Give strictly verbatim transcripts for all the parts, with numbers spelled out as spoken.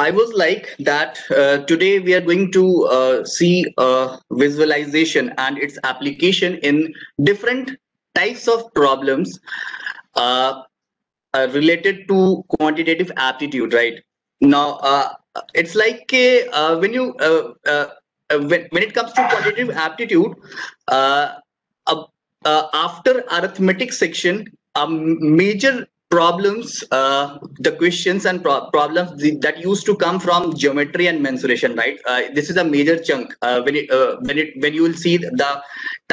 I was like that uh, today we are going to uh, see a visualization and its application in different types of problems uh, uh, related to quantitative aptitude, right? Now, uh, it's like uh, when you uh, uh, when, when it comes to quantitative aptitude, uh, uh, uh, after arithmetic section, a um, major problems, uh, the questions and pro problems that used to come from geometry and mensuration, right? Uh, this is a major chunk uh, when it, uh, when it when you will see the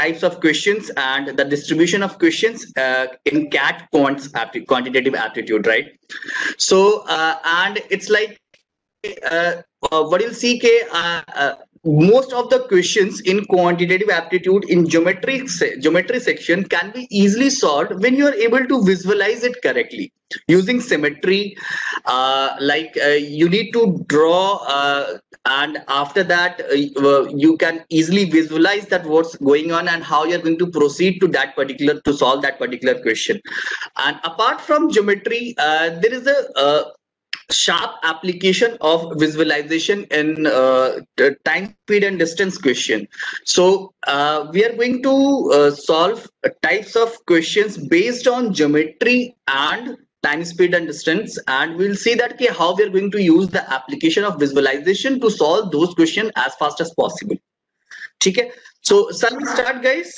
types of questions and the distribution of questions uh, in C A T quants apti quantitative aptitude, right? So uh, and it's like uh, uh, what you'll see ke, uh, uh, most of the questions in quantitative aptitude in geometry geometry section can be easily solved when you are able to visualize it correctly using symmetry. Uh, like uh, you need to draw, uh, and after that uh, you can easily visualize that what's going on and how you're going to proceed to that particular to solve that particular question. And apart from geometry, uh, there is a uh, sharp application of visualization in uh, time, speed and distance question. So uh, we are going to uh, solve types of questions based on geometry and time, speed and distance, and we'll see that okay, how we are going to use the application of visualization to solve those questions as fast as possible. Okay, so shall we start, guys?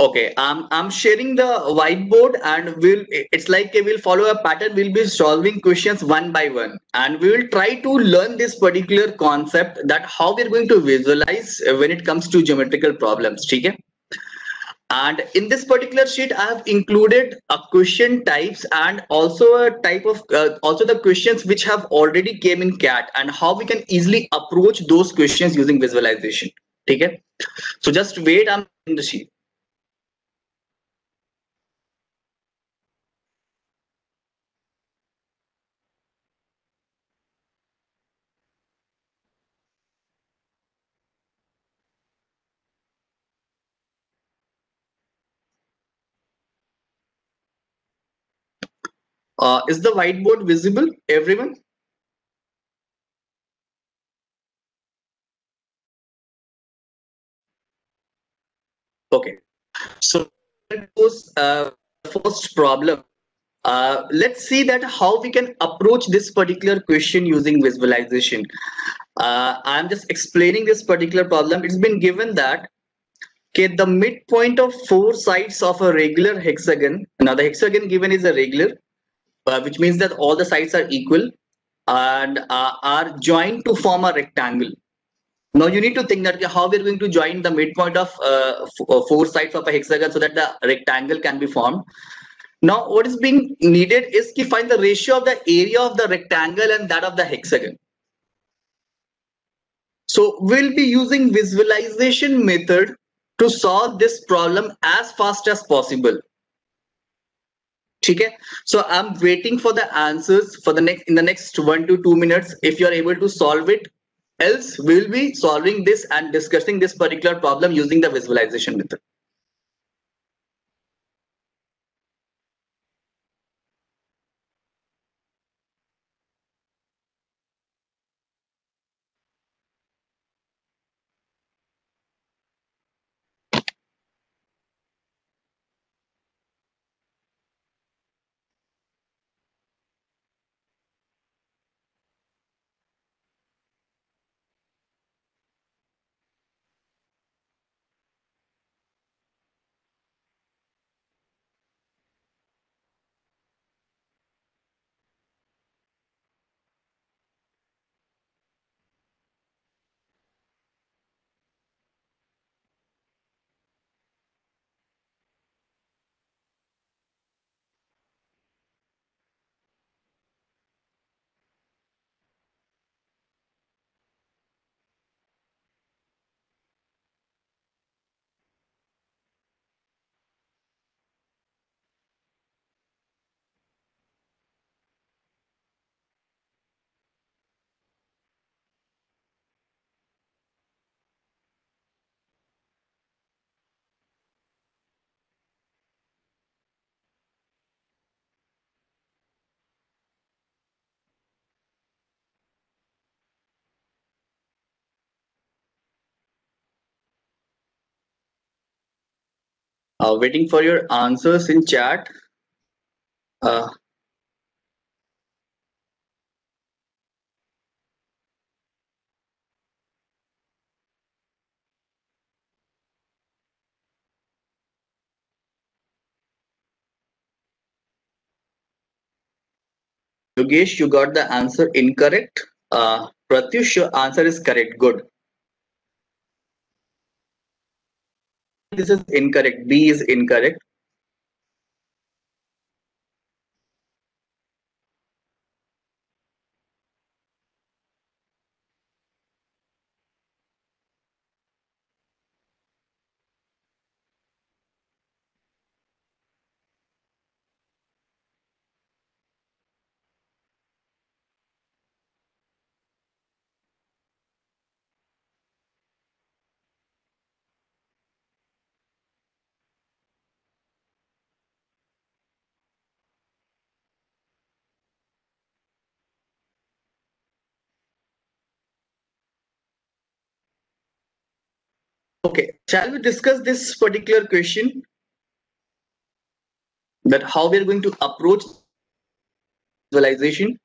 Okay, I'm I'm sharing the whiteboard, and we'll it's like we'll follow a pattern. We'll be solving questions one by one, and we will try to learn this particular concept that how we're going to visualize when it comes to geometrical problems. Okay, and in this particular sheet, I have included a question types and also a type of uh, also the questions which have already came in C A T and how we can easily approach those questions using visualization. Okay, so just wait. I'm in the sheet. Uh, is the whiteboard visible, everyone? Okay. So that was uh, the first problem. Uh, let's see that how we can approach this particular question using visualization. Uh, I'm just explaining this particular problem. It's been given that okay, the midpoint of four sides of a regular hexagon. Now the hexagon given is a regular. Uh, which means that all the sides are equal and uh, are joined to form a rectangle. Now you need to think that how we're going to join the midpoint of uh, four sides of a hexagon so that the rectangle can be formed. Now what is being needed is to find the ratio of the area of the rectangle and that of the hexagon. So we'll be using visualization method to solve this problem as fast as possible. Okay, so I'm waiting for the answers for the next in the next one to two minutes. If you are able to solve it, else we'll be solving this and discussing this particular problem using the visualization method. Uh, waiting for your answers in chat. Uh, Yogesh, you got the answer incorrect. Uh, Pratyush, your answer is correct. Good. This is incorrect. B is incorrect. Okay, shall we discuss this particular question, that how we are going to approach visualization?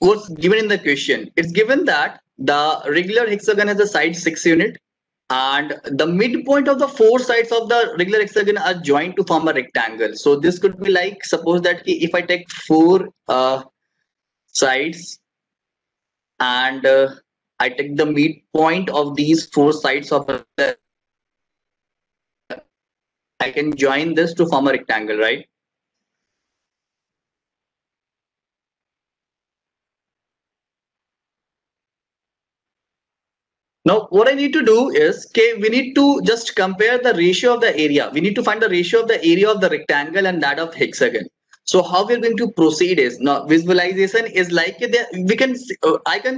What's given in the question? It's given that the regular hexagon has a side six unit and the midpoint of the four sides of the regular hexagon are joined to form a rectangle. So this could be like, suppose that if I take four uh, sides and uh, I take the midpoint of these four sides of the, I can join this to form a rectangle, right? Now what I need to do is, okay, we need to just compare the ratio of the area. We need to find the ratio of the area of the rectangle and that of hexagon. So how we're going to proceed is, now visualization is like we can I can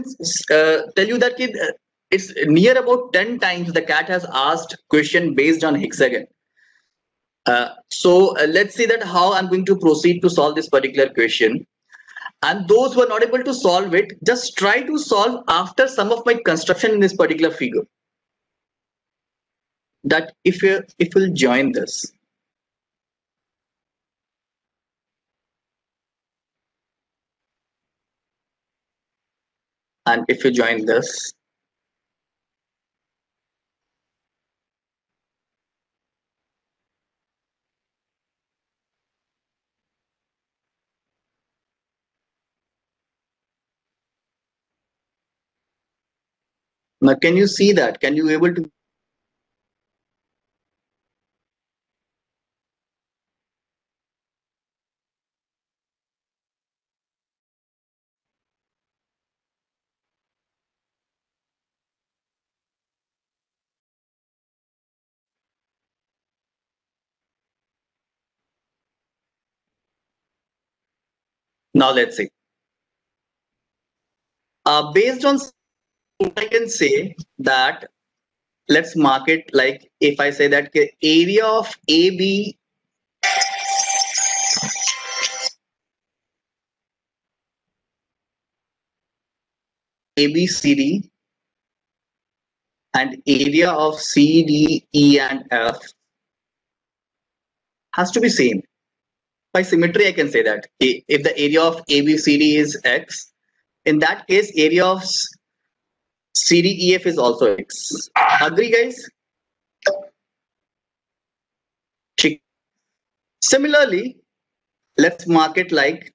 uh, tell you that it's near about ten times the CAT has asked question based on hexagon. Uh, so uh, let's see that how I'm going to proceed to solve this particular question. And those who are not able to solve it, just try to solve after some of my construction in this particular figure. That if you if you'll join this. And if you join this, now can you see that? Can you able to? Now let's see. Uh, based on I can say that, let's mark it like, if I say that the area of A B A B C D and area of C D E and F has to be same. By symmetry, I can say that if the area of A B C D is X, in that case, area of C D E F is also X. Agree, guys? Similarly, let's mark it like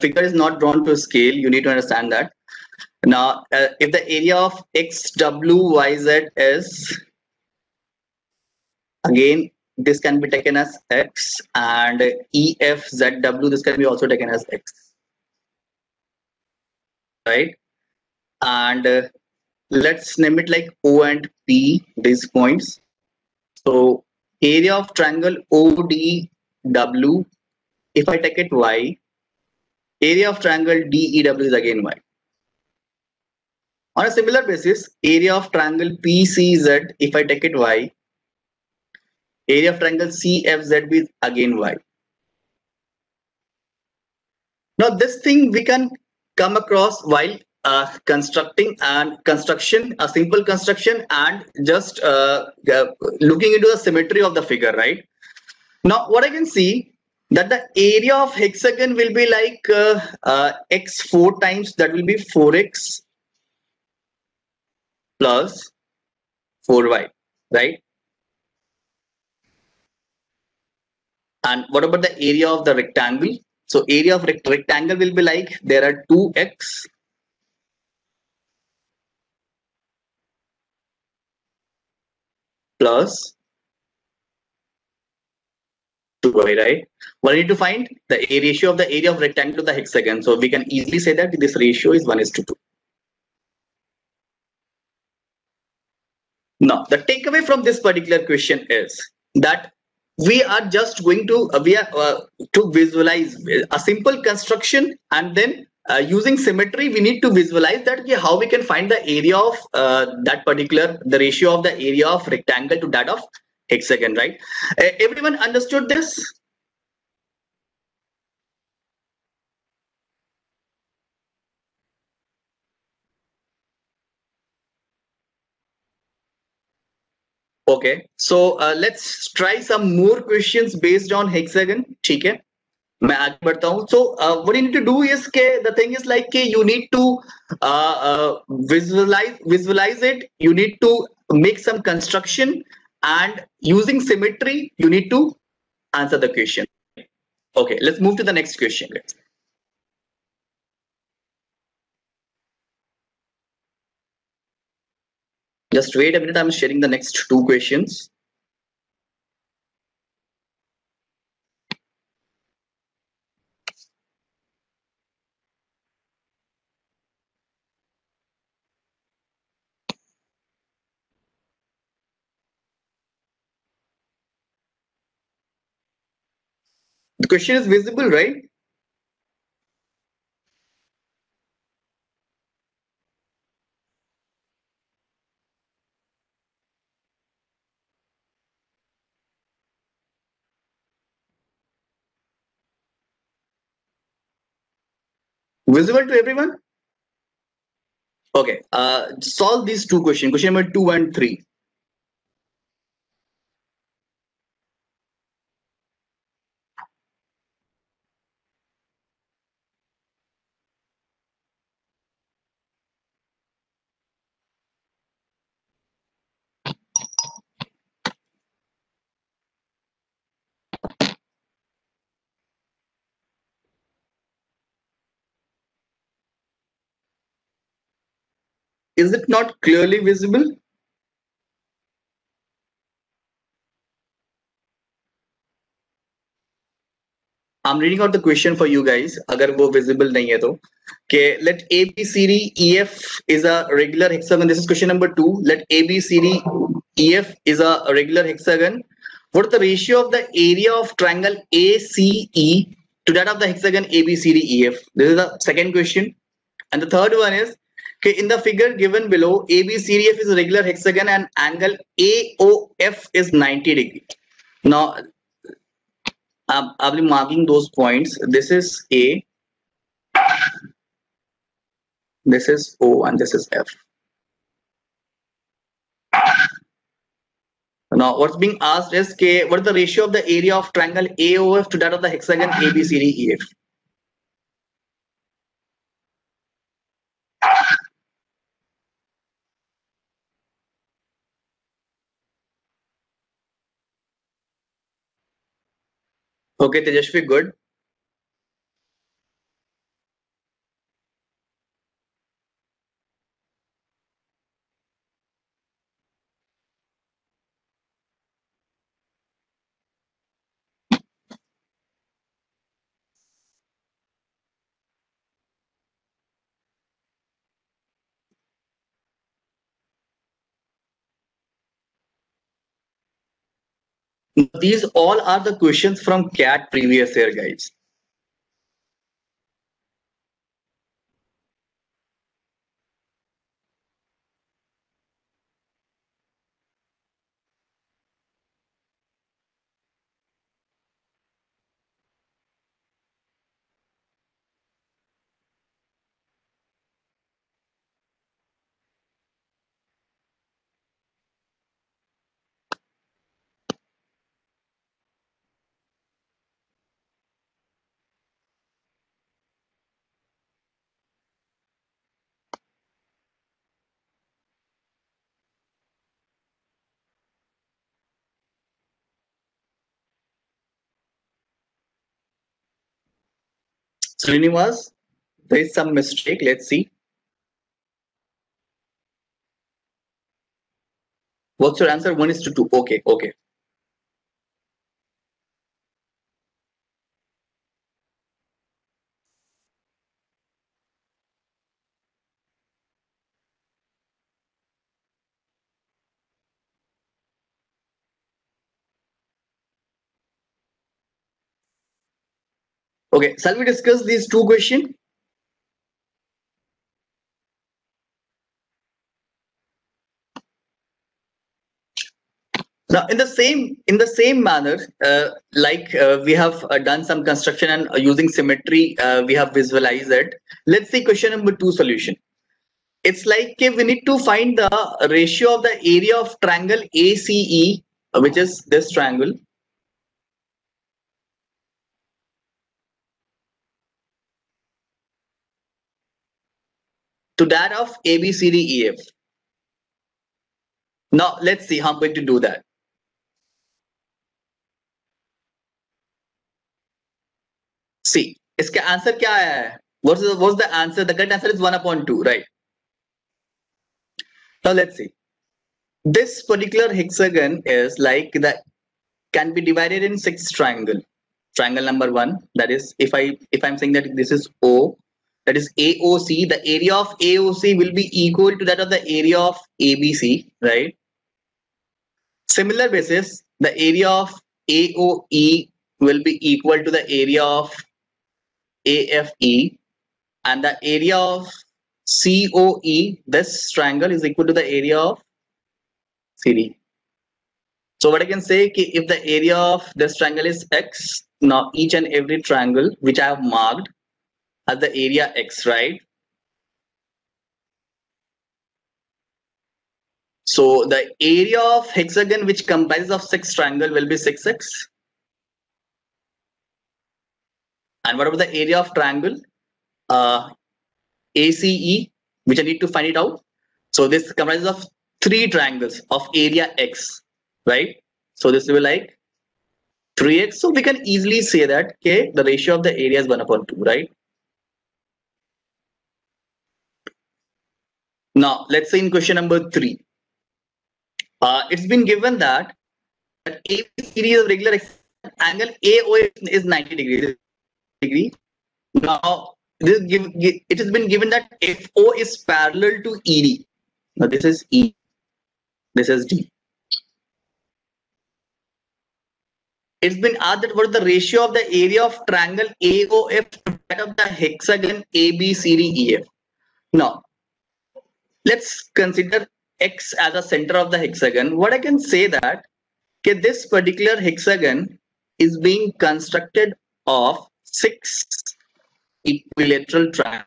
figure is not drawn to scale. You need to understand that. Now, uh, if the area of X, W, Y, Z is, again, this can be taken as X, and E, F, Z, W, this can be also taken as X, right? And uh, let's name it like O and P, these points. So, area of triangle O D W, if I take it Y, area of triangle D E W is again Y. On a similar basis, area of triangle P C Z, if I take it Y, Area of triangle C F Z B is again Y. Now this thing we can come across while uh, constructing and construction, a simple construction, and just uh, uh, looking into the symmetry of the figure, right? Now what I can see that the area of hexagon will be like uh, uh, x four times, that will be four x plus four y, right? And what about the area of the rectangle? So area of rect rectangle will be like, there are two x plus two y, right? We need to find the ratio of the area of rectangle to the hexagon. So we can easily say that this ratio is one is to two. Now, the takeaway from this particular question is that we are just going to uh, we are uh, to visualize a simple construction, and then uh, using symmetry we need to visualize that yeah, how we can find the area of uh, that particular, the ratio of the area of rectangle to that of hexagon, right? Uh, everyone understood this? Okay, so uh, let's try some more questions based on hexagon. ठीक है, मैं आगे बढ़ता हूँ. So uh, what you need to do is के the thing is like के you need to uh, uh, visualize visualize it. You need to make some construction, and using symmetry you need to answer the question. Okay, let's move to the next question. Just wait a minute, I'm sharing the next two questions. The question is visible, right? Visible to everyone? Okay, uh, solve these two questions, question number two and three. Is it not clearly visible? I'm reading out the question for you guys. Agar wo visible nahi hai to, okay, let A B C D E F is a regular hexagon. This is question number two. Let A B C D E F is a regular hexagon. What is the ratio of the area of triangle A C E to that of the hexagon A B C D E F? This is the second question. And the third one is, okay, in the figure given below, A B C D F is a regular hexagon and angle A O F is ninety degrees. Now, I will be marking those points. This is A, this is O, and this is F. Now, what's being asked is, okay, what is the ratio of the area of triangle A O F to that of the hexagon A B C D E F? Okay, Tejashvi, good. These all are the questions from C A T previous year, guys. Srinivas, there is some mistake. Let's see. What's your answer? One is to two. Okay, okay. Okay, shall we discuss these two questions? Now, in the same in the same manner, uh, like uh, we have uh, done some construction and uh, using symmetry, uh, we have visualized it. Let's see question number two solution. It's like okay, we need to find the ratio of the area of triangle A C E, which is this triangle, to that of A B C D E F. Now let's see how I'm going to do that. See, इसका answer क्या है? What's the, what's the answer? The correct answer is one upon two, right? Now let's see. This particular hexagon is like that, can be divided in six triangle. Triangle number one, that is, if I if I'm saying that this is O. That is A O C, the area of A O C will be equal to that of the area of A B C, right? Similar basis, the area of A O E will be equal to the area of A F E, and the area of C O E, this triangle, is equal to the area of C D. So what I can say is if the area of this triangle is X, now each and every triangle which I have marked at the area X, right? So the area of hexagon which comprises of six triangle will be six X. And what about the area of triangle uh, A C E, which I need to find it out? So this comprises of three triangles of area X, right? So this will be like three X. So we can easily say that okay, the ratio of the area is one upon two, right? Now, let's say in question number three, uh, it's been given that, that A B C D is regular, angle A O is ninety degrees. Now, this give, it has been given that F O is parallel to E D. Now, this is E, this is D. It's been asked that what is the ratio of the area of triangle A O F to that of the hexagon A B C D E F. Now, let's consider X as a center of the hexagon. What I can say that okay, this particular hexagon is being constructed of six equilateral triangles.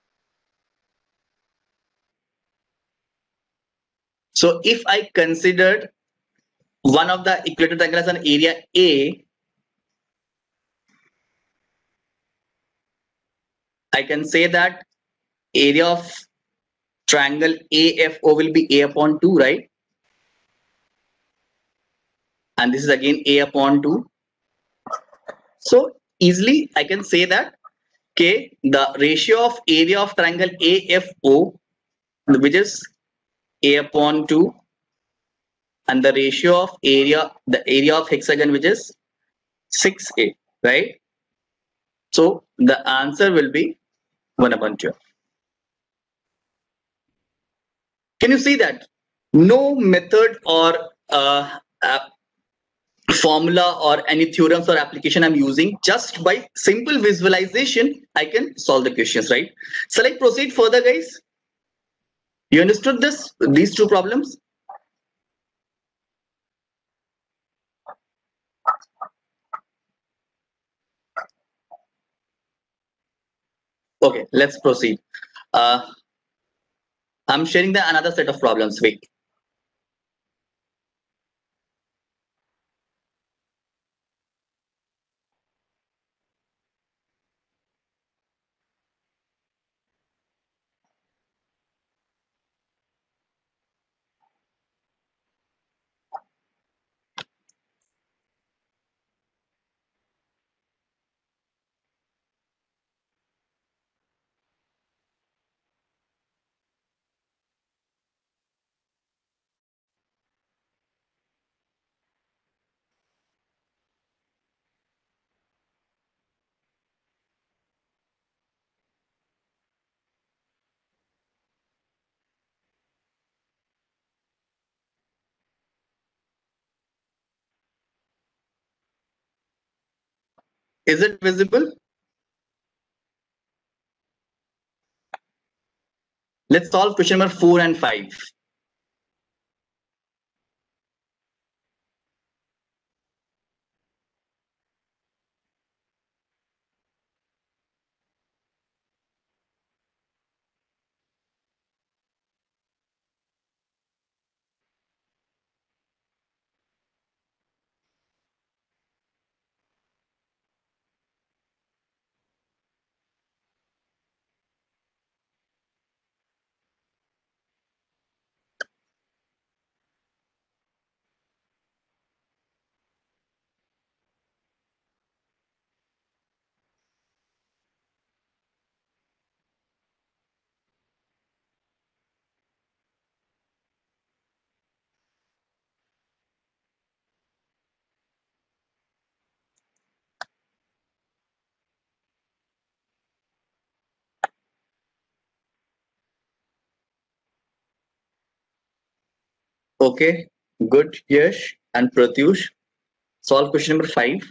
So if I considered one of the equilateral triangles as an area A, I can say that area of triangle A F O will be A upon two, right? And this is again A upon two. So easily I can say that okay, the ratio of area of triangle A F O, which is A upon two, and the ratio of area, the area of hexagon, which is six A, right? So the answer will be one upon two. Can you see that? No method or uh, uh, formula or any theorems or application I'm using. Just by simple visualization, I can solve the questions, right? So let's proceed further, guys. You understood this? These two problems? Okay, let's proceed. Uh, I'm sharing the another set of problems. Wait. Is it visible? Let's solve question number four and five. Okay, good, Yash and Pratyush. Solve question number five.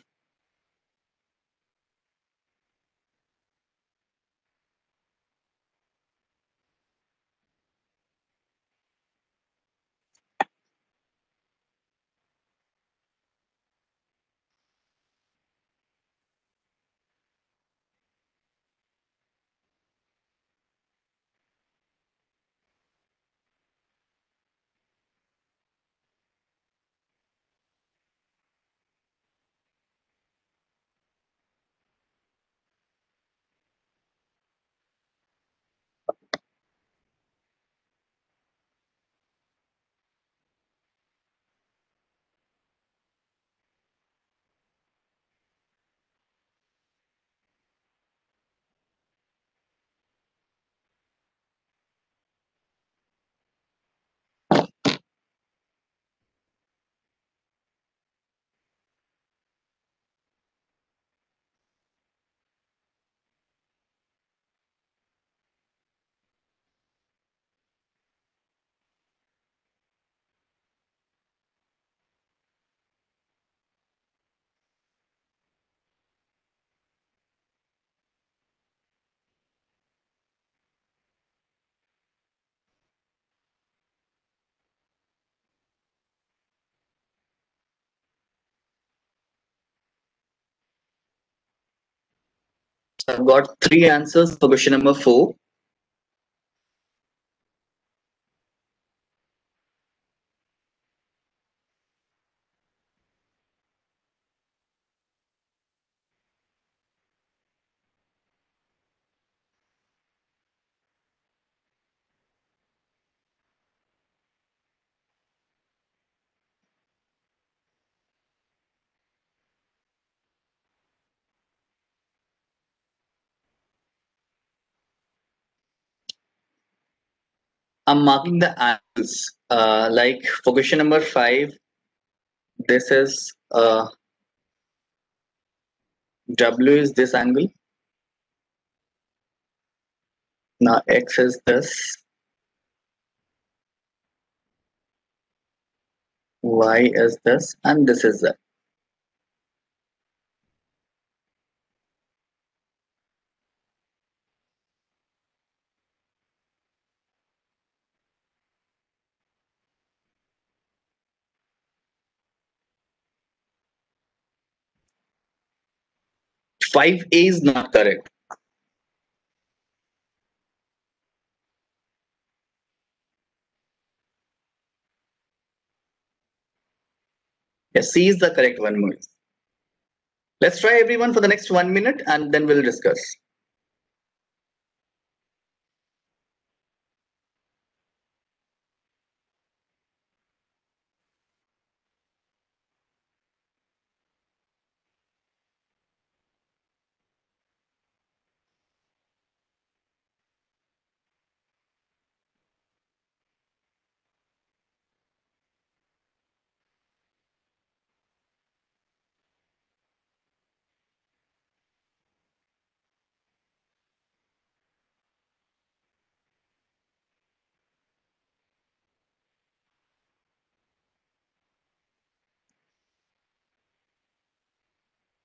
I've got three answers for question number four. I'm marking the answers. Uh, like for question number five, this is uh, W is this angle. Now X is this. Y is this, and this is that. five A is not correct. Yes, C is the correct one, Moise. Let's try everyone for the next one minute and then we'll discuss.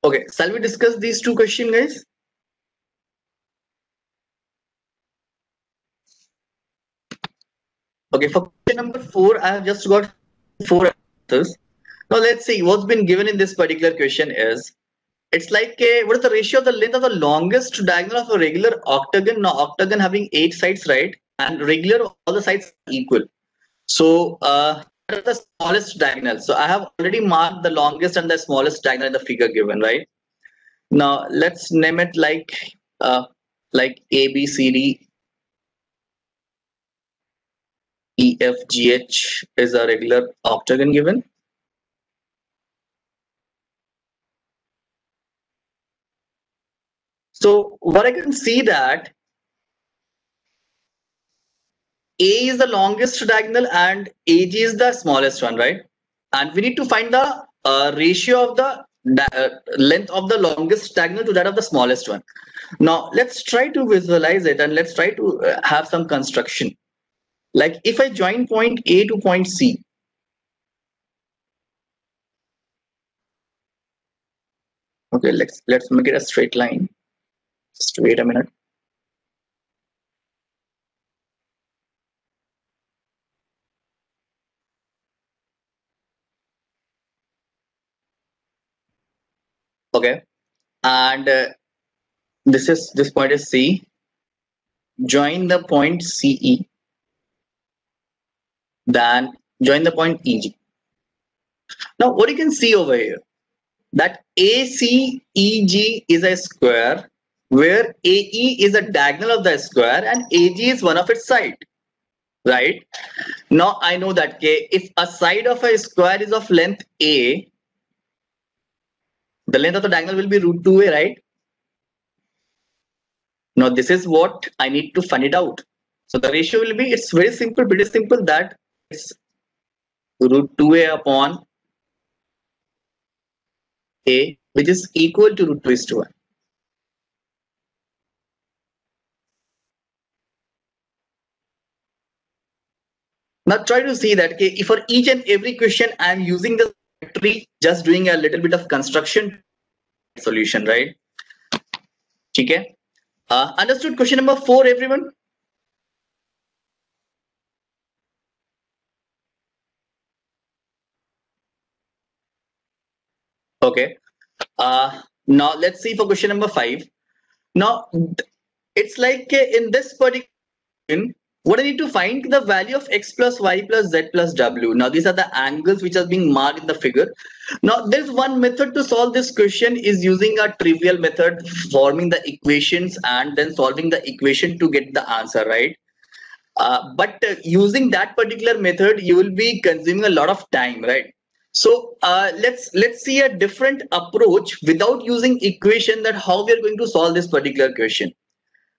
Okay, shall we discuss these two questions, guys? Okay, for question number four, I have just got four answers. Now let's see what's been given in this particular question is, it's like a, what is the ratio of the length of the longest diagonal of a regular octagon? Now octagon having eight sides, right? And regular, all the sides are equal. So uh, the smallest diagonal. So I have already marked the longest and the smallest diagonal in the figure given, right? Now let's name it like uh, like A, B, C, D. E, F, G, H is a regular octagon given. So what I can see that A is the longest diagonal and A G is the smallest one, right? And we need to find the uh, ratio of the uh, length of the longest diagonal to that of the smallest one. Now let's try to visualize it and let's try to uh, have some construction. Like if I join point A to point C, okay, let's let's make it a straight line. Just wait a minute. Okay, and uh, this is this point is C. Join the point C E. Then join the point E G. Now what you can see over here that A C E G is a square where A E is a diagonal of the square and A G is one of its side, right? Now I know that K, if a side of a square is of length A, the length of the diagonal will be root two A, right? Now this is what I need to find it out. So the ratio will be, it's very simple, pretty simple that it's root two A upon A, which is equal to root two is to one. Now try to see that okay, for each and every question I am using the tree, just doing a little bit of construction solution, right? Okay. Uh, understood question number four, everyone? Okay, uh, now let's see for question number five. Now, it's like in this particular question, what I need to find the value of x plus y plus z plus w. Now, these are the angles which are being marked in the figure. Now, there's one method to solve this question is using a trivial method, forming the equations and then solving the equation to get the answer, right? Uh, but uh, using that particular method, you will be consuming a lot of time, right? So uh, let's let's see a different approach without using equation that how we are going to solve this particular question.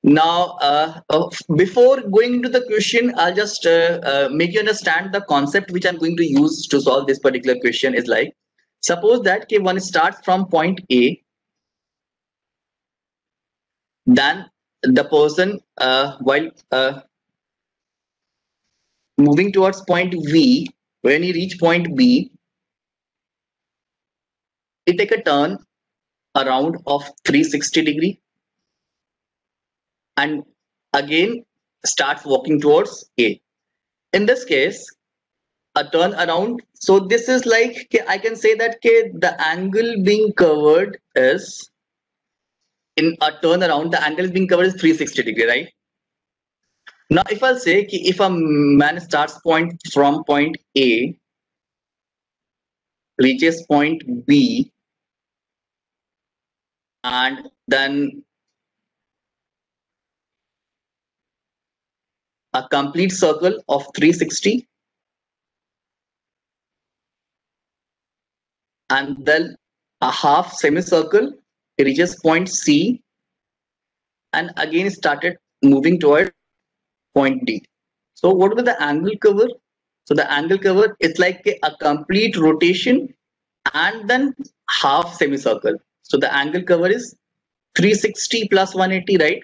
Now, uh, uh, before going into the question, I'll just uh, uh, make you understand the concept which I'm going to use to solve this particular question is like, suppose that okay, one starts from point A, then the person uh, while uh, moving towards point V, when he reach point B, we take a turn around of three hundred sixty degrees and again starts walking towards A. In this case, a turn around. So this is like I can say that the angle being covered is in a turn around. The angle being covered is three hundred sixty degrees, right? Now, if I'll say if a man starts point from point A, reaches point B, and then a complete circle of three hundred sixty, and then a half semicircle, it reaches point C and again started moving toward point D. So what will the angle cover? So the angle cover is like a complete rotation and then half semicircle. So the angle cover is three hundred sixty plus one hundred eighty, right?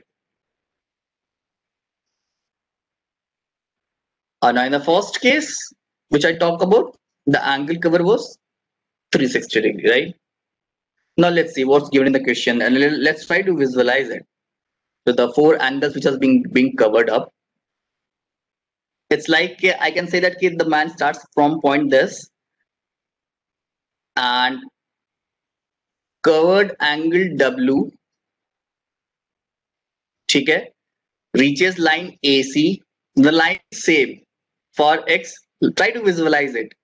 Uh, now in the first case, which I talk about, the angle cover was three hundred sixty degrees, right? Now let's see what's given in the question, and let's try to visualize it. So the four angles which has been being covered up. It's like I can say that the man starts from point this, and covered angle W, ठीक है, reaches line A C. The line is same for X. Try to visualize it.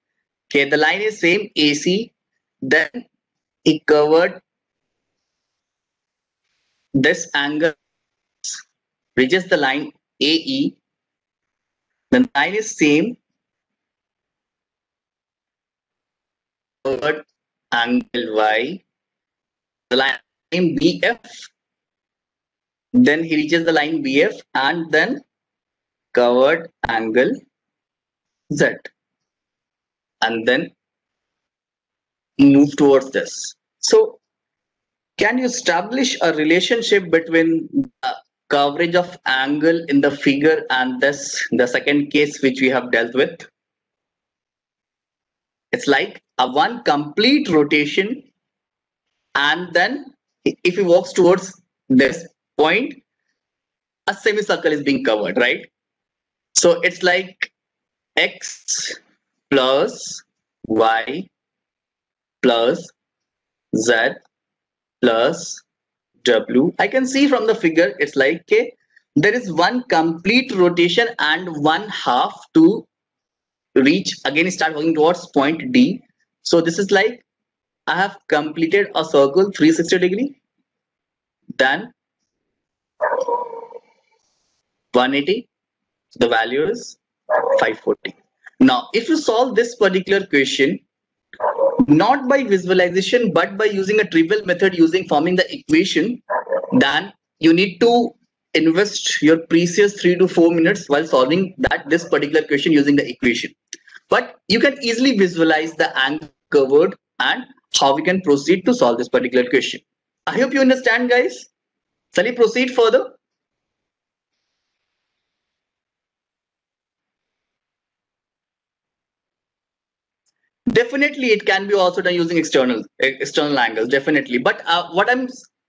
Okay, the line is same A C. Then he covered this angle, reaches the line A E. The line is same, covered angle Y. The line is B F. Then he reaches the line B F and then covered angle Z, and then move towards this. So can you establish a relationship between the coverage of angle in the figure and this, the second case which we have dealt with? It's like a one complete rotation, and then if he walks towards this point, a semicircle is being covered, right? So it's like X plus Y plus Z plus W. I can see from the figure, it's like okay, there is one complete rotation and one half to reach, again start going towards point D. So this is like I have completed a circle three hundred sixty degree, then one hundred eighty. The value is five hundred forty. Now, if you solve this particular question, not by visualization, but by using a trivial method using forming the equation, then you need to invest your precious three to four minutes while solving that this particular question using the equation. But you can easily visualize the angle covered and how we can proceed to solve this particular question. I hope you understand, guys. Shall we proceed further? Definitely, it can be also done using external external angles. Definitely, but uh, what I'm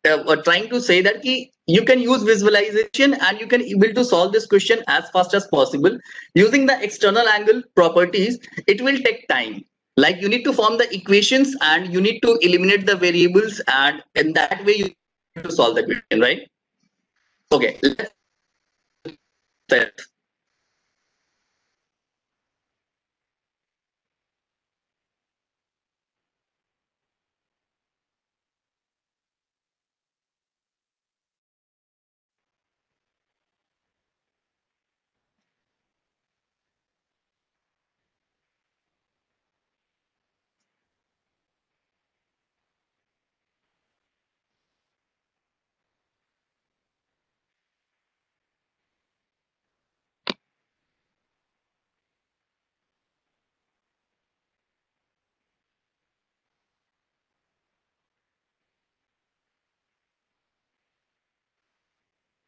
uh, trying to say that ki you can use visualization and you can able to solve this question as fast as possible using the external angle properties. It will take time. Like you need to form the equations and you need to eliminate the variables, and in that way you need to solve the question, right? Okay. Let's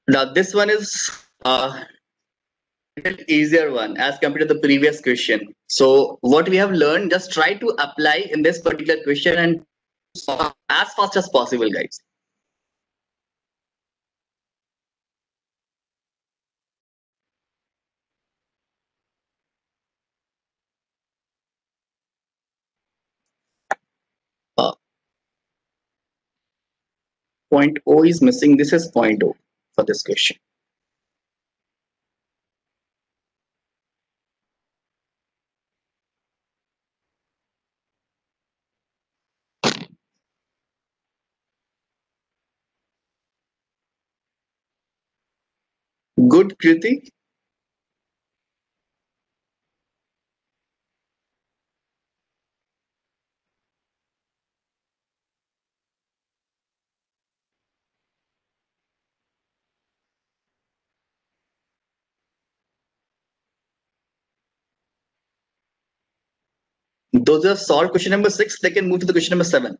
Now this one is uh, a little easier one as compared to the previous question. So what we have learned, just try to apply in this particular question and solve as fast as possible, guys. Uh, point O is missing. This is point O for this question. Good, Kriti. Those who have solved question number six, they can move to the question number seven.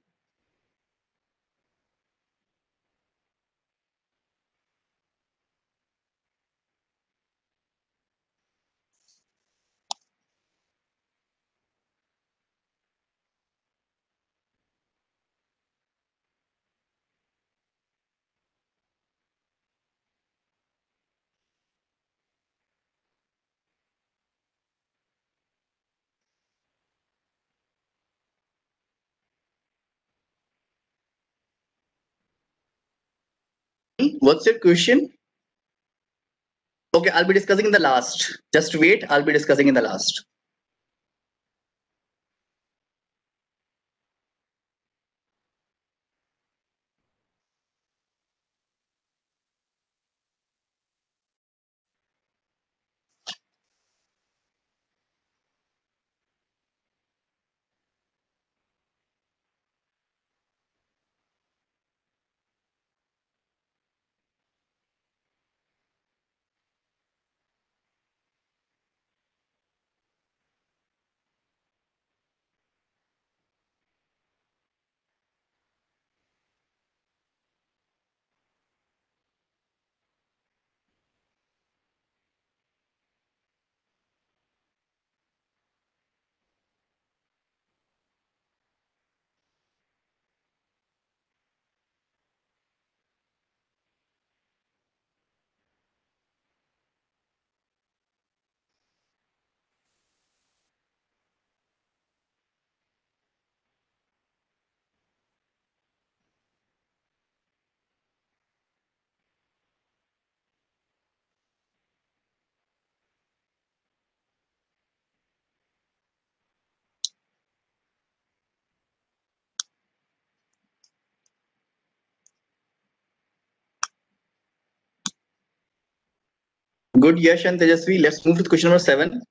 What's your question? Okay, I'll be discussing in the last. Just wait, I'll be discussing in the last. Good, Yash and Tejasvi. Let's move to question number seven.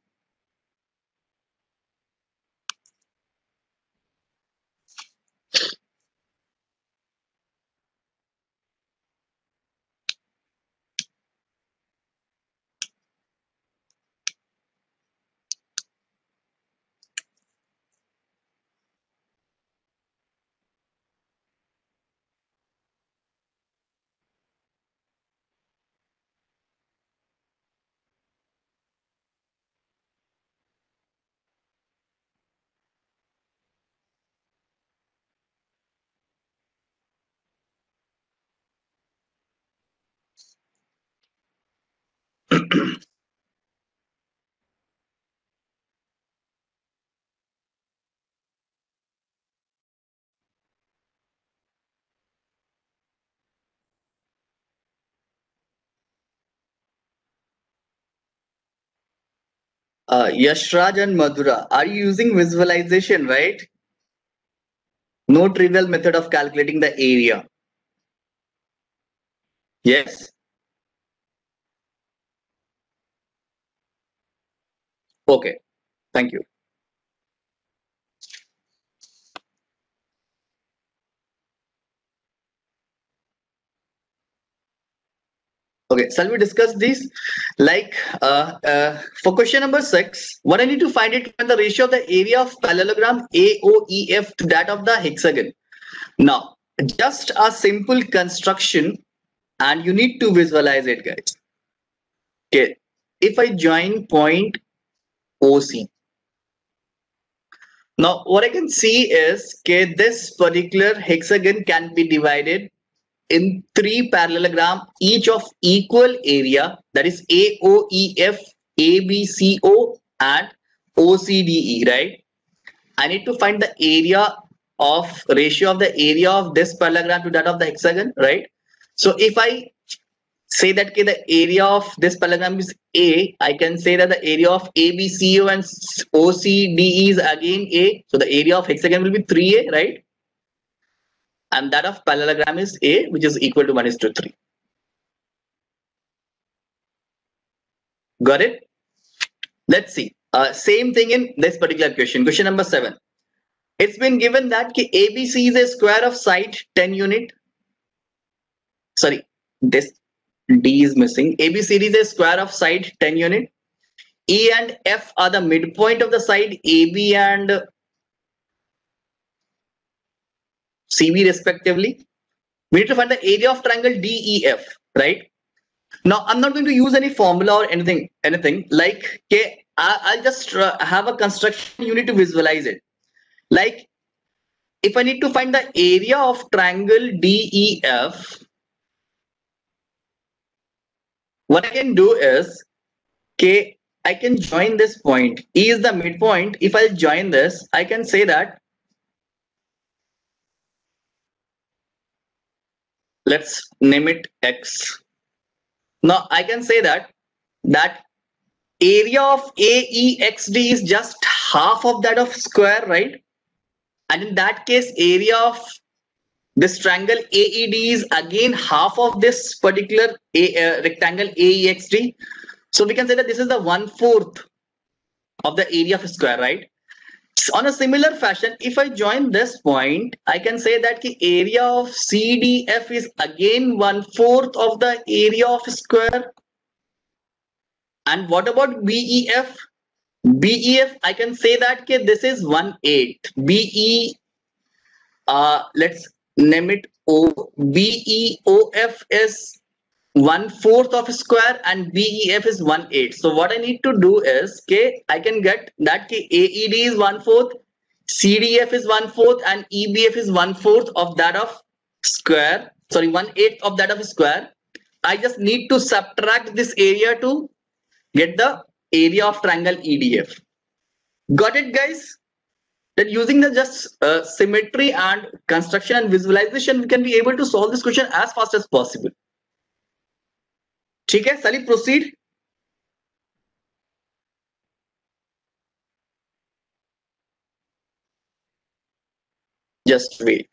Uh, Yashraj and Madhura, are you using visualization, right? No trivial method of calculating the area. Yes. Okay, thank you. Okay, shall we discuss this? Like uh, uh, for question number six, what I need to find it when the ratio of the area of parallelogram A O E F to that of the hexagon. Now, just a simple construction and you need to visualize it, guys. Okay, if I join point O C. Now, what I can see is that this particular hexagon can be divided in three parallelogram, each of equal area, that is A O E F, A B C O, and O C D E, right? I need to find the area of ratio of the area of this parallelogram to that of the hexagon, right? So if I say that okay, the area of this parallelogram is A, I can say that the area of A B C O and O C D E is again A. So the area of hexagon will be three A, right? And that of parallelogram is A, which is equal to one is to three. Got it? Let's see. Uh, same thing in this particular question. Question number seven. It's been given that okay, A B C is a square of side ten unit. Sorry, this D is missing. A B C D is a square of side ten unit. E and F are the midpoint of the side A B and C B respectively. We need to find the area of triangle D E F, right? Now, I'm not going to use any formula or anything, anything like okay, I'll just have a construction. You need to visualize it. Like if I need to find the area of triangle D E F, what I can do is, okay, I can join this point. E is the midpoint. If I join this, I can say that Let's name it X. Now I can say that that area of A E X D is just half of that of square, right? And in that case, area of this triangle A E D is again half of this particular A, uh, rectangle A E X D. So we can say that this is the one-fourth of the area of a square, right? So on a similar fashion, if I join this point, I can say that the area of C D F is again one-fourth of the area of a square. And what about B E F? B E F, I can say that this is one-eighth. B E, uh, let's name it O. B E O F is one-fourth of a square and B E F is one-eighth. So what I need to do is, okay, I can get that okay, A E D is one-fourth, C D F is one-fourth, and E B F is one-fourth of that of square. Sorry, one-eighth of that of square. I just need to subtract this area to get the area of triangle E D F. Got it, guys? Then using the just uh, symmetry and construction and visualization, we can be able to solve this question as fast as possible. ठीक है, चलिए proceed. Just wait.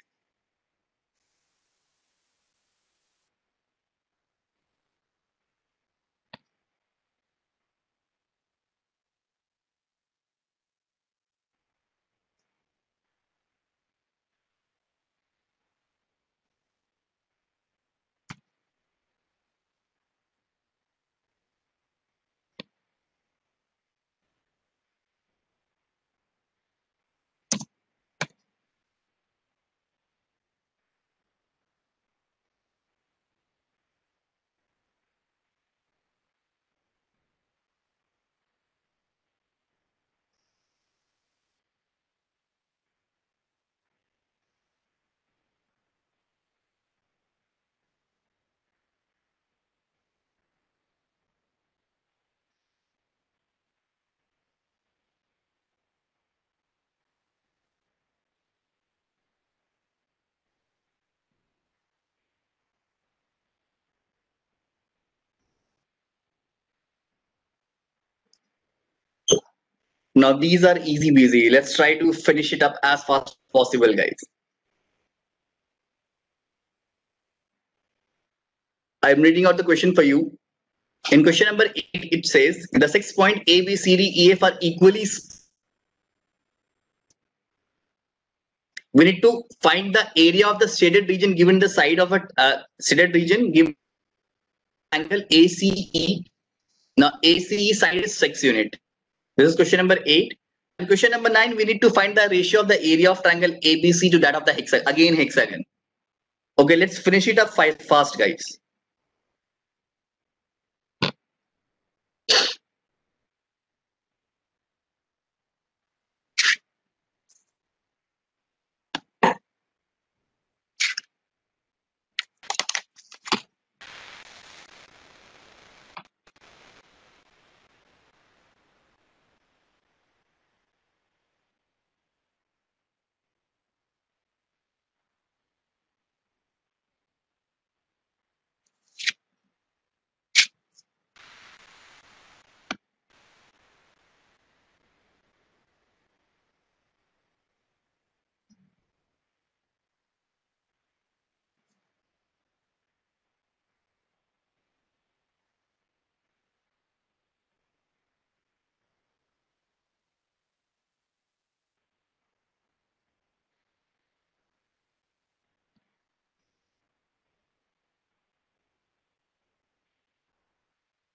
Now these are easy busy. Let's try to finish it up as fast as possible, guys. I am reading out the question for you. In question number eight, it says the six point A, B, C, D, E, F are equally. We need to find the area of the shaded region given the side of a uh, shaded region given angle A C E. Now A C E side is six unit. This is question number eight. And question number nine, we need to find the ratio of the area of triangle A B C to that of the hexagon. Again, hexagon. Okay, let's finish it up fast, guys.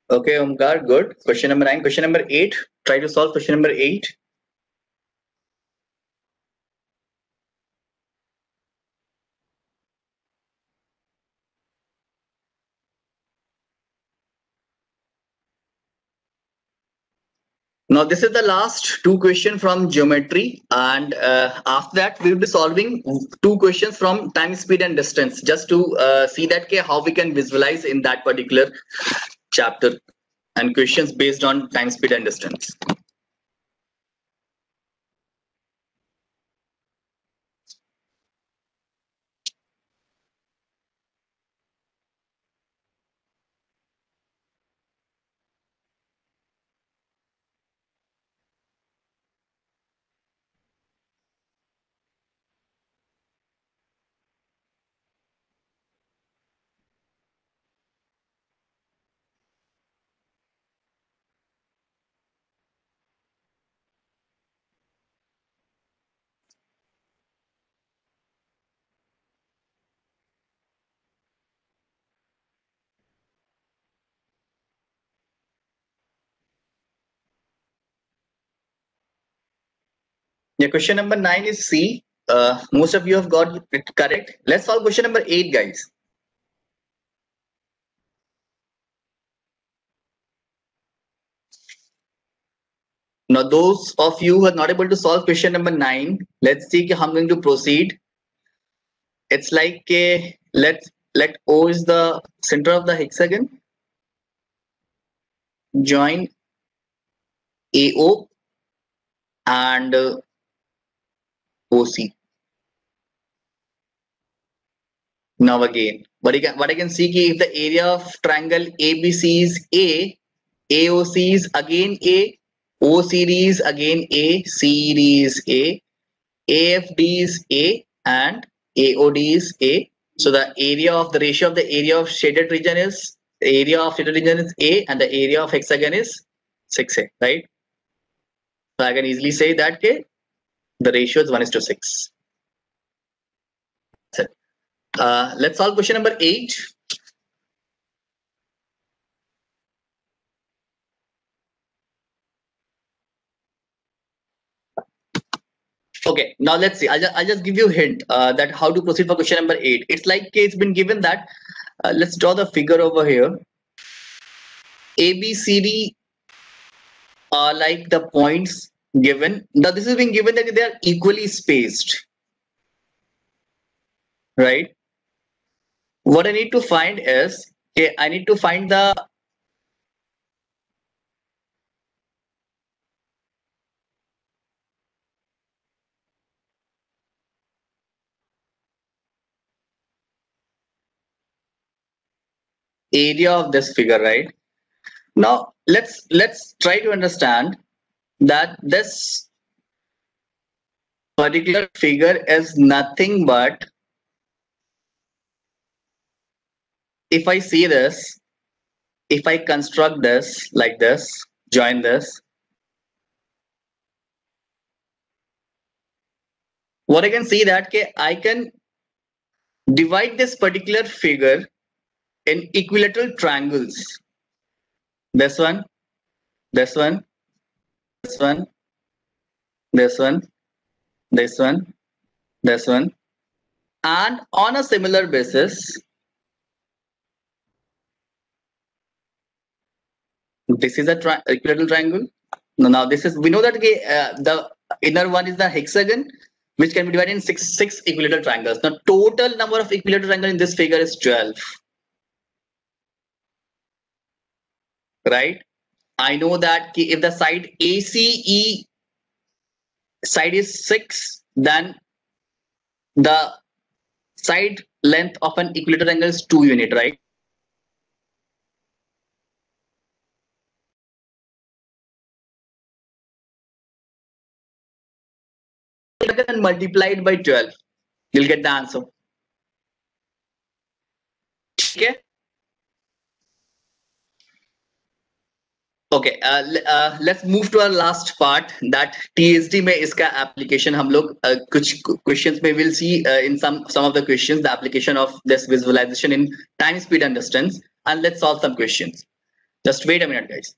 Okay, Omkar, good. Question number nine. Question number eight. Try to solve question number eight. Now, this is the last two questions from geometry. And uh, after that, we will be solving two questions from time, speed, and distance. Just to uh, see that okay, how we can visualize in that particular chapter and questions based on time, speed, and distance. Yeah, question number nine is C. Uh, most of you have got it correct. Let's solve question number eight, guys. Now, those of you who are not able to solve question number nine, let's see how I'm going to proceed. It's like a, let let O is the center of the hexagon. Join A O and uh, O C. Now again, what I can what I can see ki if the area of triangle A B C is A, A O C is again A, O C D is again A, C E D is A, A F D is A, and A O D is A. So the area of the ratio of the area of shaded region is area of shaded region is A, and the area of hexagon is six A, right? So I can easily say that ke, the ratio is one is to six. That's it. Uh, let's solve question number eight. Okay, now let's see. I'll just, I'll just give you a hint uh, that how to proceed for question number eight. It's like it's been given that. Uh, let's draw the figure over here. A B C D are like the points given. Now this is being given that they are equally spaced, right? What I need to find is, okay, I need to find the area of this figure, right? Now let's let's try to understand that this particular figure is nothing but, if I see this, if I construct this like this, join this, what I can see that okay, I can divide this particular figure in equilateral triangles. This one, this one, this one, this one, this one, this one. And on a similar basis, this is a tri equilateral triangle. No, now this is, we know that uh, the inner one is the hexagon, which can be divided in six, six equilateral triangles. Now total number of equilateral triangles in this figure is twelve. Right, I know that if the side A C E side is six, then the side length of an equilateral angle is two unit, right? Multiplied by twelve, you'll get the answer. Okay. Okay let's move to our last part that TSD में इसका application हम लोग uh, कुछ questions में will see in some some of the questions the application of this visualisation in time speed and distance and let's solve some questions just wait a minute guys.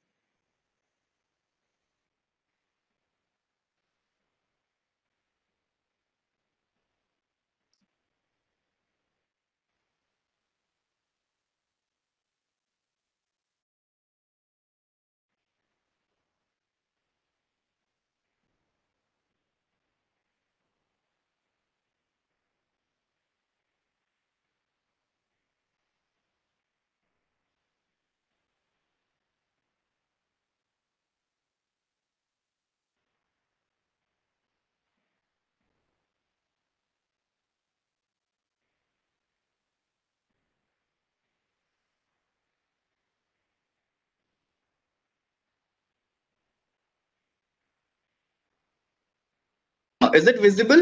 Is it visible?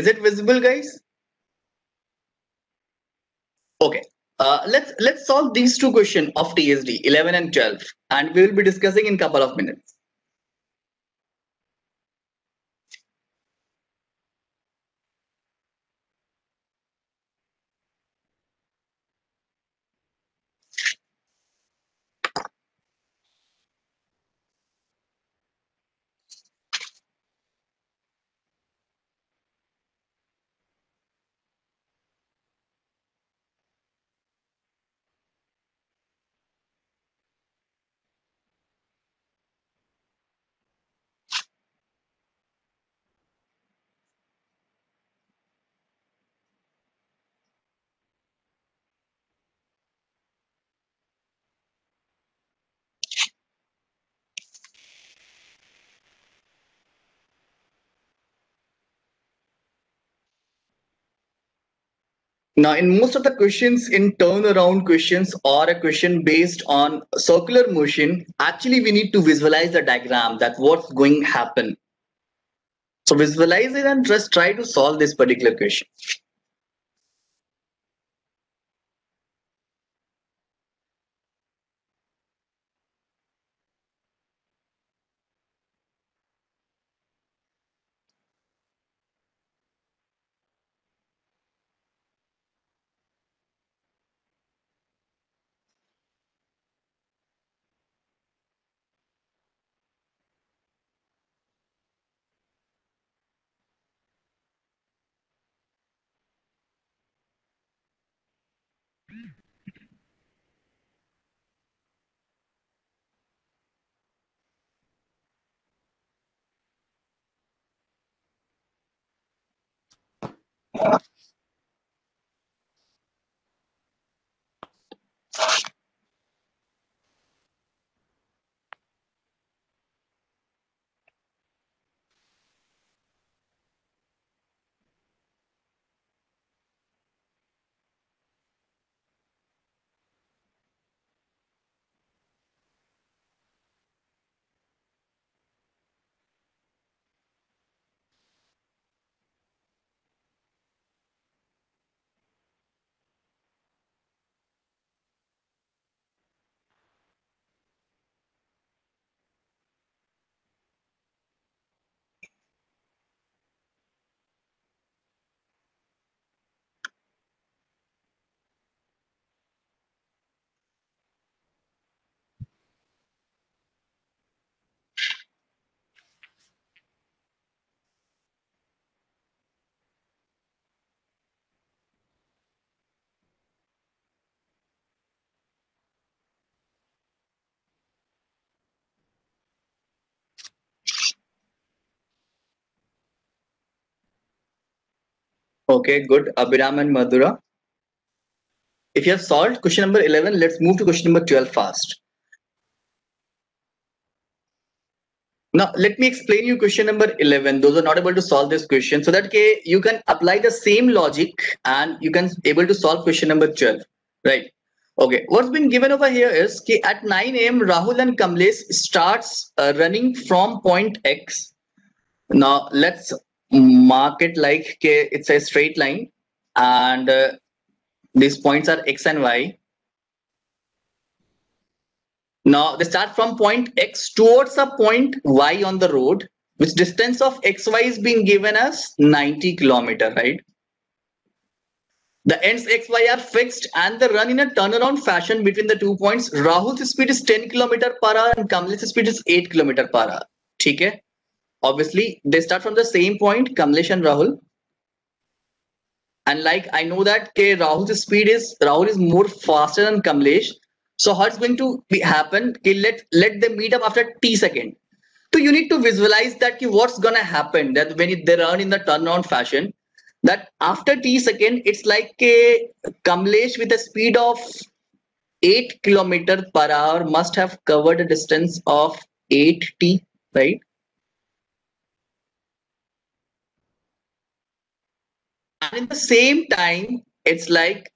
Is it visible, guys? Okay. Uh, let's let's solve these two questions of T S D eleven and twelve, and we will be discussing in a couple of minutes. Now, in most of the questions, in turnaround questions or a question based on circular motion, actually we need to visualize the diagram that what's going to happen. So visualize it and just try to solve this particular question. Okay, good. Abhiram and Madhura, if you have solved question number eleven, let's move to question number twelve fast. Now, let me explain you question number eleven. Those who are not able to solve this question, so that okay, you can apply the same logic and you can able to solve question number twelve, right? Okay, what's been given over here is ki at nine A M Rahul and Kamlesh starts uh, running from point X. Now, let's mark it like it's a straight line and uh, these points are X and Y. Now they start from point X towards a point Y on the road, which distance of X Y is being given as ninety kilometers, right? The ends X Y are fixed and they run in a turnaround fashion between the two points. Rahul's speed is ten kilometers per hour and Kamlesh's speed is eight kilometers per hour. Okay? Obviously, they start from the same point, Kamlesh and Rahul. And like I know that okay, Rahul's speed is Rahul is more faster than Kamlesh. So how it's going to be happen? Okay, let let them meet up after T second. So you need to visualize that okay, what's gonna happen that when it, they run in the turnaround fashion, that after T second, it's like okay, Kamlesh with a speed of eight kilometers per hour must have covered a distance of eight T, right? And in the same time, it's like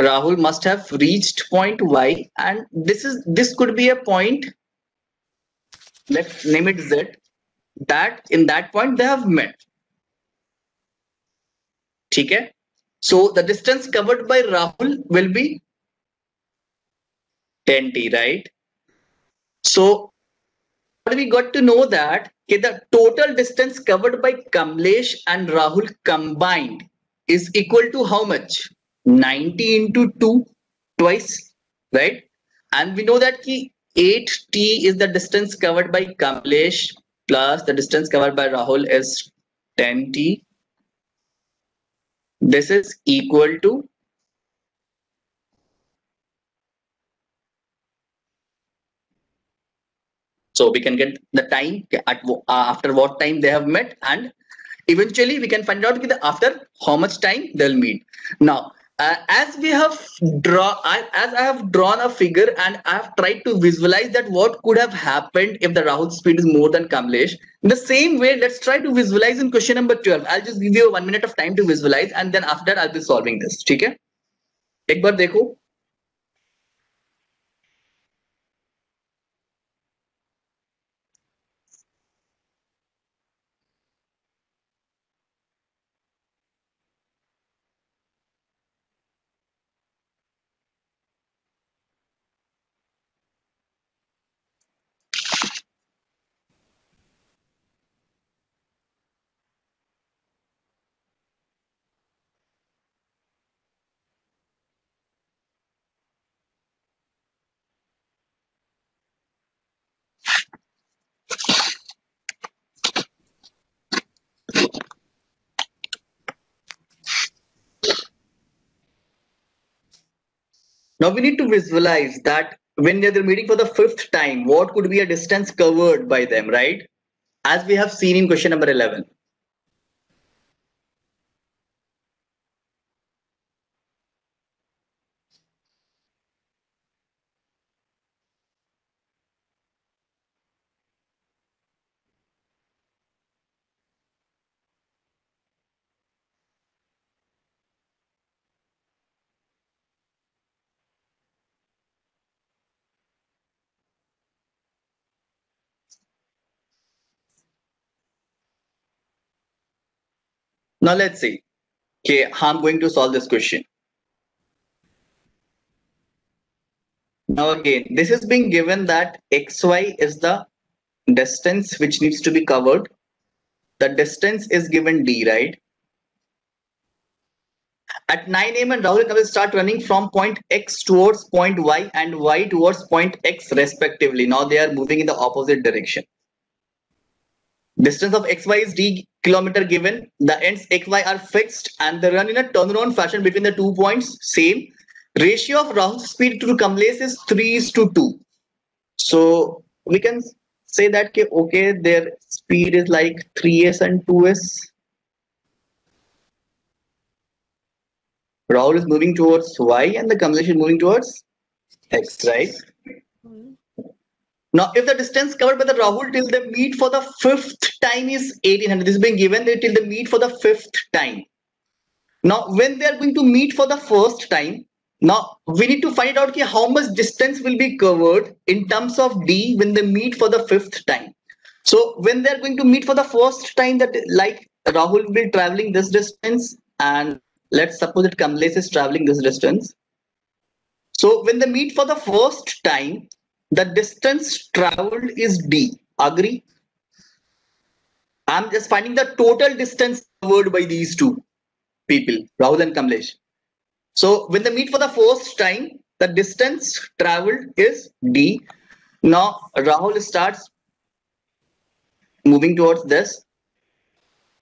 Rahul must have reached point Y, and this is this could be a point. Let's name it Z. That in that point they have met. Okay. So the distance covered by Rahul will be ten T, right? So we got to know that okay, the total distance covered by Kamlesh and Rahul combined is equal to how much? ninety into two, twice, right? And we know that ki eight T is the distance covered by Kamlesh plus the distance covered by Rahul is ten T. This is equal to so we can get the time at uh, after what time they have met, and eventually we can find out after how much time they'll meet. Now, Uh, as we have draw, I, as I have drawn a figure and I have tried to visualize that what could have happened if the Rahul speed is more than Kamlesh. In the same way, let's try to visualize in question number twelve. I'll just give you one minute of time to visualize, and then after that I'll be solving this. ठीक है? एक बार देखो. Now we need to visualize that when they're meeting for the fifth time, what could be a distance covered by them, right? As we have seen in question number eleven. Now let's see. Okay, I'm going to solve this question. Now again, this is being given that X Y is the distance which needs to be covered. The distance is given D, right? At nine A M and Rahul will start running from point X towards point Y and Y towards point X respectively. Now they are moving in the opposite direction. Distance of X Y is D kilometer given. The ends X Y are fixed and they run in a turnaround fashion between the two points. Same. Ratio of Rahul's speed to Kamlesh is three is to two. So we can say that okay, their speed is like three S and two S. Rahul is moving towards Y and the Kamlesh is moving towards X, right? Now, if the distance covered by the Rahul till they meet for the fifth time is eighteen hundred, this is being given till they meet for the fifth time. Now, when they are going to meet for the first time, now we need to find out how much distance will be covered in terms of D when they meet for the fifth time. So, when they are going to meet for the first time, that like Rahul will be traveling this distance, and let's suppose that Kamlesh is traveling this distance. So, when they meet for the first time, the distance traveled is D. Agree? I'm just finding the total distance covered by these two people, Rahul and Kamlesh. So when they meet for the first time, the distance traveled is D. Now Rahul starts moving towards this,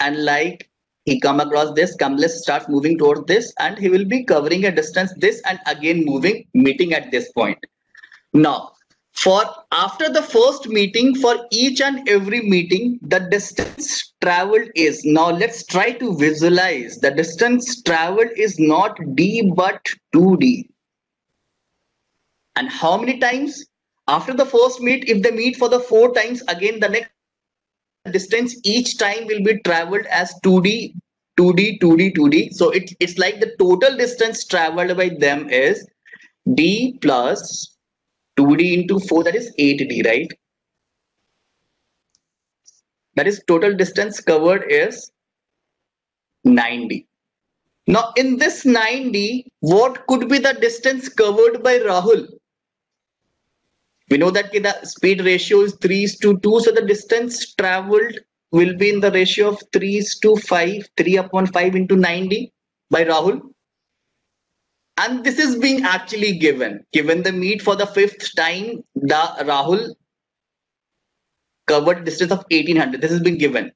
and like he come across this, Kamlesh starts moving towards this, and he will be covering a distance this and again moving, meeting at this point. Now, for after the first meeting, for each and every meeting, the distance traveled is, now let's try to visualize, the distance traveled is not D but two D. And how many times? After the first meet, if they meet for the four times, again the next distance each time will be traveled as two D, two D, two D, two D. So it, it's like the total distance traveled by them is D plus two D into four, that is eight D, right? That is total distance covered is nine D. Now in this nine D, what could be the distance covered by Rahul? We know that the speed ratio is three is to two, so the distance traveled will be in the ratio of three is to five, three upon five into nine D by Rahul. And this is being actually given. Given the meet for the fifth time, the Rahul covered distance of eighteen hundred. This has been given.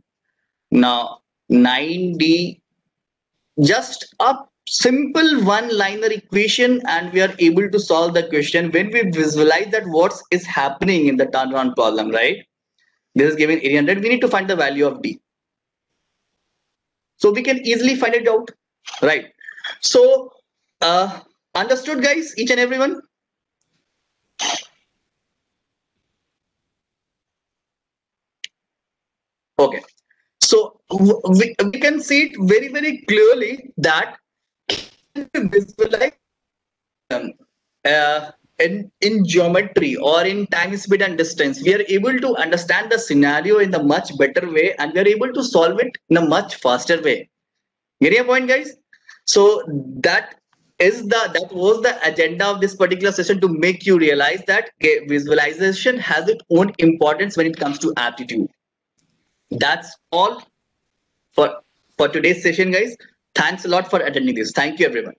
Now, nine D, just a simple one-liner equation, and we are able to solve the question when we visualize that what is happening in the turnaround problem, right? This is given eighteen hundred. We need to find the value of D. So we can easily find it out, right? So Uh, understood, guys, each and everyone? Okay. So we, we can see it very, very clearly that visualize um, uh, in, in geometry or in time, speed and distance. We are able to understand the scenario in a much better way, and we are able to solve it in a much faster way. Getting a point, guys? So that is the that was the agenda of this particular session, to make you realize that okay, visualization has its own importance when it comes to aptitude. That's all for for today's session, guys. Thanks a lot for attending this. Thank you, everyone.